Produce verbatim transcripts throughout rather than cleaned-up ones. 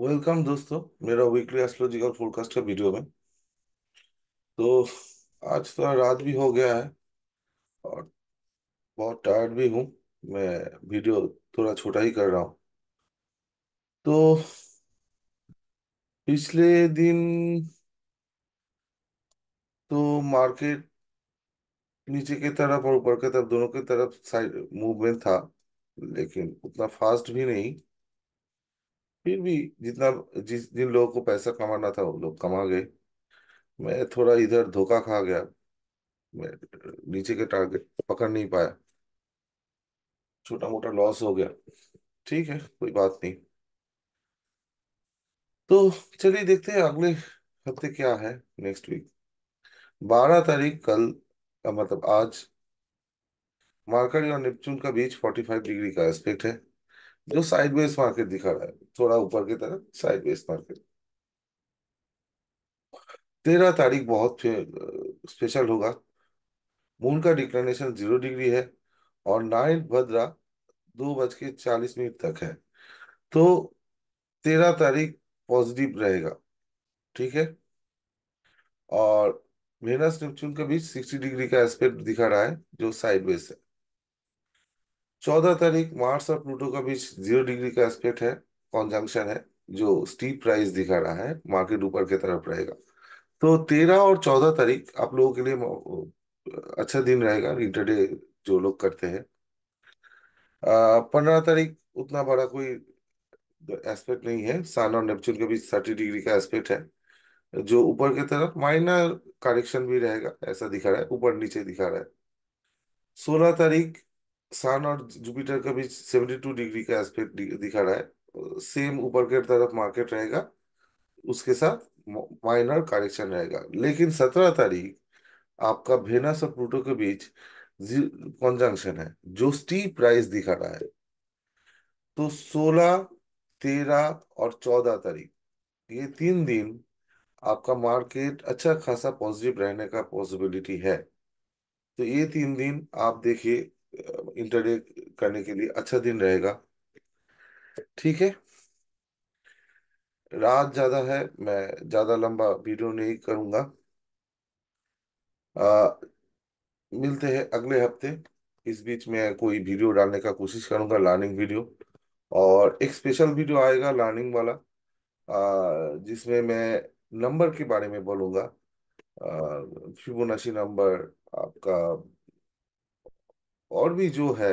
Welcome दोस्तों, मेरा weekly astrological forecast का वीडियो में। तो आज थोड़ा रात भी हो गया है और बहुत टायर्ड भी हूँ। मैं वीडियो थोड़ा छोटा ही कर रहा हूँ। तो पिछले दिन तो मार्केट नीचे की तरफ और ऊपर की तरफ दोनों की तरफ साइड मूवमेंट था, लेकिन उतना फास्ट भी नहीं। फिर भी जितना जिस जिन लोगों को पैसा कमाना था वो लोग कमा गए। मैं थोड़ा इधर धोखा खा गया, मैं नीचे के टारगेट पकड़ नहीं पाया, छोटा मोटा लॉस हो गया। ठीक है, कोई बात नहीं। तो चलिए देखते हैं अगले हफ्ते क्या है। नेक्स्ट वीक बारह तारीख कल का मतलब आज मार्केट और नेपच्यून का बीच पैंतालीस डिग्री का एस्पेक्ट है, जो साइडवेज मार्केट दिखा रहा है, थोड़ा ऊपर की तरफ साइडवेज मार्केट। तेरह तारीख बहुत स्पेशल होगा। मून का डिक्लिनेशन जीरो डिग्री है और नाइन भद्रा दो बज के चालीस मिनट तक है। तो तेरह तारीख पॉजिटिव रहेगा, ठीक है। और वेनस नेपच्यून के बीच सिक्सटी डिग्री का एस्पेक्ट दिखा रहा है, जो साइडवेज है। चौदह तारीख मार्स और प्लूटो के बीच जीरो डिग्री का एस्पेक्ट है, कॉन्जंक्शन है, जो स्टीप राइज दिखा रहा है, मार्केट ऊपर की तरफ रहेगा। तो तेरह और चौदह तारीख आप लोगों के लिए अच्छा दिन रहेगा, इंटरडे जो लोग करते हैं। पंद्रह तारीख उतना बड़ा कोई एस्पेक्ट नहीं है। सन और नेपच्यून के बीच थर्टी डिग्री का एस्पेक्ट है, जो ऊपर की तरफ माइनर करेक्शन भी रहेगा, ऐसा दिखा रहा है, ऊपर नीचे दिखा रहा है। सोलह तारीख सन और जुपिटर के बीच बहत्तर डिग्री का एस्पेक्ट दिखा रहा है, सेम ऊपर की तरफ मार्केट रहेगा, उसके साथ माइनर करेक्शन रहेगा। लेकिन सत्रह तारीख आपका वेनस और प्लूटो के बीच कॉन्जंक्शन है, जो स्टीप राइज दिखा रहा है। तो सोलह, तेरह और चौदह तारीख ये तीन दिन आपका मार्केट अच्छा खासा पॉजिटिव रहने का पॉसिबिलिटी है। तो ये तीन दिन आप देखिए इंटरडे करने के लिए अच्छा दिन रहेगा, ठीक है। रात ज्यादा है, मैं ज्यादा लंबा वीडियो नहीं करूंगा। आ, मिलते हैं अगले हफ्ते। इस बीच में कोई वीडियो डालने का कोशिश करूंगा, लर्निंग वीडियो, और एक स्पेशल वीडियो आएगा लर्निंग वाला, आ, जिसमें मैं नंबर के बारे में बोलूंगा, फिबोनाची नंबर आपका, और भी जो है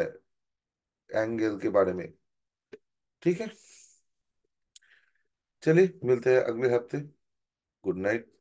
एंगल के बारे में, ठीक है। चलिए मिलते हैं अगले हफ्ते। Good night.